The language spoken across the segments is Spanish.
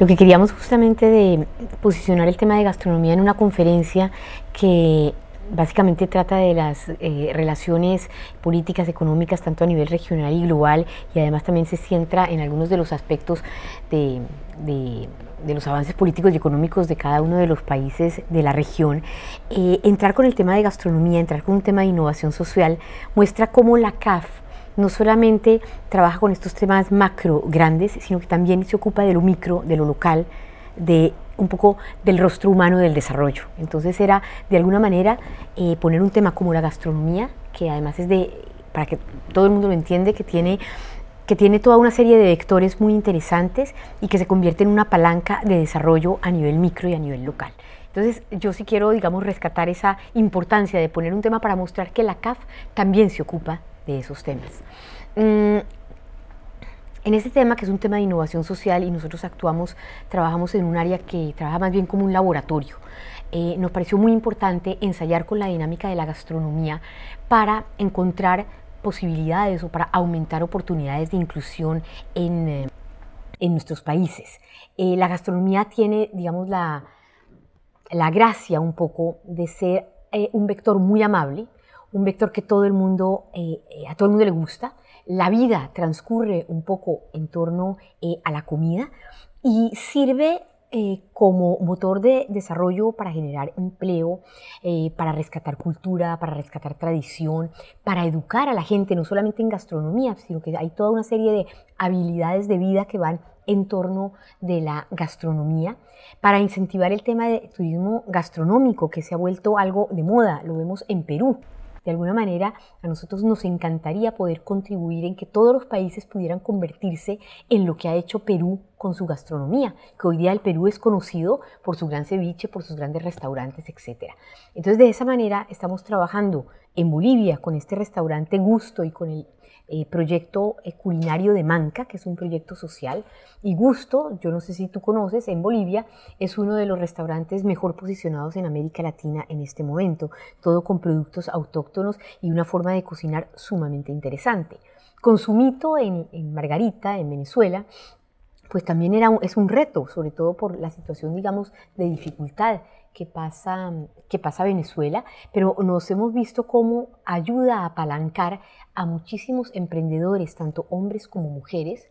Lo que queríamos justamente de posicionar el tema de gastronomía en una conferencia que básicamente trata de las relaciones políticas, económicas, tanto a nivel regional y global, y además también se centra en algunos de los aspectos de los avances políticos y económicos de cada uno de los países de la región. Entrar con el tema de gastronomía, entrar con un tema de innovación social, muestra cómo la CAF no solamente trabaja con estos temas macro grandes, sino que también se ocupa de lo micro, de lo local, de un poco del rostro humano del desarrollo. Entonces era, de alguna manera, poner un tema como la gastronomía, que además es para que todo el mundo lo entiende, que tiene toda una serie de vectores muy interesantes y que se convierte en una palanca de desarrollo a nivel micro y a nivel local. Entonces yo sí quiero, digamos, rescatar esa importancia de poner un tema para mostrar que la CAF también se ocupa de esos temas. En este tema, que es un tema de innovación social, y nosotros trabajamos en un área que trabaja más bien como un laboratorio, nos pareció muy importante ensayar con la dinámica de la gastronomía para encontrar posibilidades o para aumentar oportunidades de inclusión en nuestros países. La gastronomía tiene, digamos, la gracia un poco de ser un vector muy amable, un vector que a todo el mundo le gusta. La vida transcurre un poco en torno a la comida y sirve como motor de desarrollo para generar empleo, para rescatar cultura, para rescatar tradición, para educar a la gente, no solamente en gastronomía, sino que hay toda una serie de habilidades de vida que van en torno de la gastronomía, para incentivar el tema de turismo gastronómico, que se ha vuelto algo de moda, lo vemos en Perú. De alguna manera, a nosotros nos encantaría poder contribuir en que todos los países pudieran convertirse en lo que ha hecho Perú con su gastronomía, que hoy día el Perú es conocido por su gran ceviche, por sus grandes restaurantes, etc. Entonces, de esa manera, estamos trabajando en Bolivia con este restaurante Gusto y con el proyecto culinario de Manca, que es un proyecto social. Y Gusto, yo no sé si tú conoces, en Bolivia es uno de los restaurantes mejor posicionados en América Latina en este momento, todo con productos autóctonos y una forma de cocinar sumamente interesante. Con Sumito en Margarita, en Venezuela, pues también es un reto, sobre todo por la situación, digamos, de dificultad que pasa Venezuela, pero nos hemos visto cómo ayuda a apalancar a muchísimos emprendedores, tanto hombres como mujeres,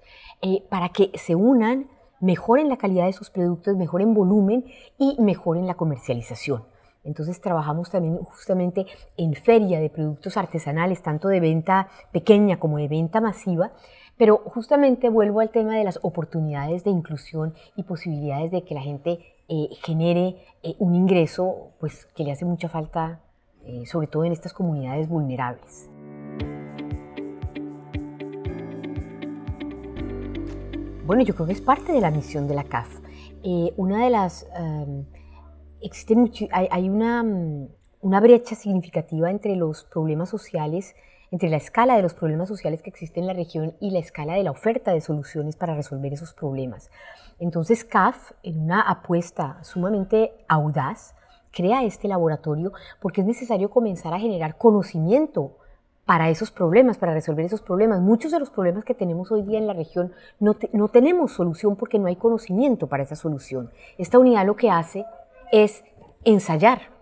para que se unan, mejoren la calidad de sus productos, mejoren volumen y mejoren la comercialización. Entonces trabajamos también justamente en feria de productos artesanales, tanto de venta pequeña como de venta masiva, pero justamente vuelvo al tema de las oportunidades de inclusión y posibilidades de que la gente genere un ingreso, pues, que le hace mucha falta, sobre todo en estas comunidades vulnerables. Bueno, yo creo que es parte de la misión de la CAF. Una de las... hay una brecha significativa entre los problemas sociales, entre la escala de los problemas sociales que existen en la región y la escala de la oferta de soluciones para resolver esos problemas. Entonces CAF, en una apuesta sumamente audaz, crea este laboratorio porque es necesario comenzar a generar conocimiento para esos problemas, para resolver esos problemas. Muchos de los problemas que tenemos hoy día en la región no tenemos solución porque no hay conocimiento para esa solución. Esta unidad lo que hace es ensayar,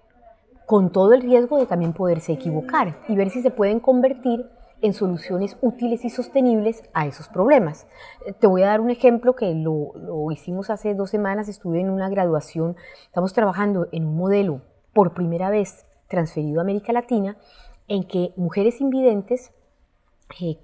con todo el riesgo de también poderse equivocar y ver si se pueden convertir en soluciones útiles y sostenibles a esos problemas. Te voy a dar un ejemplo que lo hicimos hace 2 semanas, estuve en una graduación, estamos trabajando en un modelo por primera vez transferido a América Latina, en que mujeres invidentes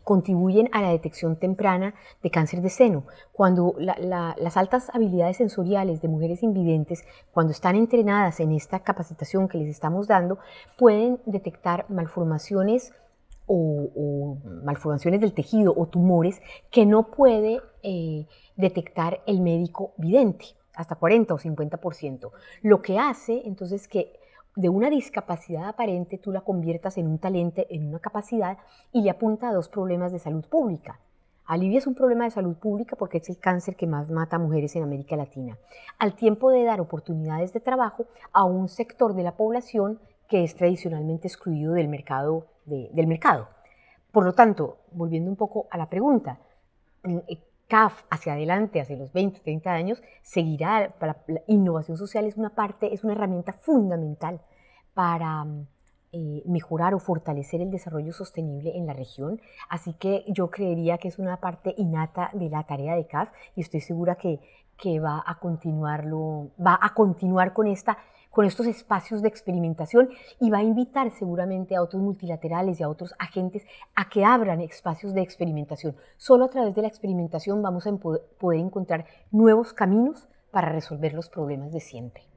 contribuyen a la detección temprana de cáncer de seno. Cuando las altas habilidades sensoriales de mujeres invidentes, cuando están entrenadas en esta capacitación que les estamos dando, pueden detectar malformaciones o malformaciones del tejido o tumores que no puede detectar el médico vidente, hasta 40 o 50%. Lo que hace entonces que de una discapacidad aparente tú la conviertas en un talento, en una capacidad, y le apunta a 2 problemas de salud pública. Alivia es un problema de salud pública porque es el cáncer que más mata a mujeres en América Latina, al tiempo de dar oportunidades de trabajo a un sector de la población que es tradicionalmente excluido del mercado. Por lo tanto, volviendo un poco a la pregunta, CAF hacia adelante, hacia los 20, 30 años, seguirá. Para la innovación social es una parte, es una herramienta fundamental para mejorar o fortalecer el desarrollo sostenible en la región. Así que yo creería que es una parte innata de la tarea de CAF y estoy segura que va a continuar con estos espacios de experimentación y va a invitar seguramente a otros multilaterales y a otros agentes a que abran espacios de experimentación. Solo a través de la experimentación vamos a poder encontrar nuevos caminos para resolver los problemas de siempre.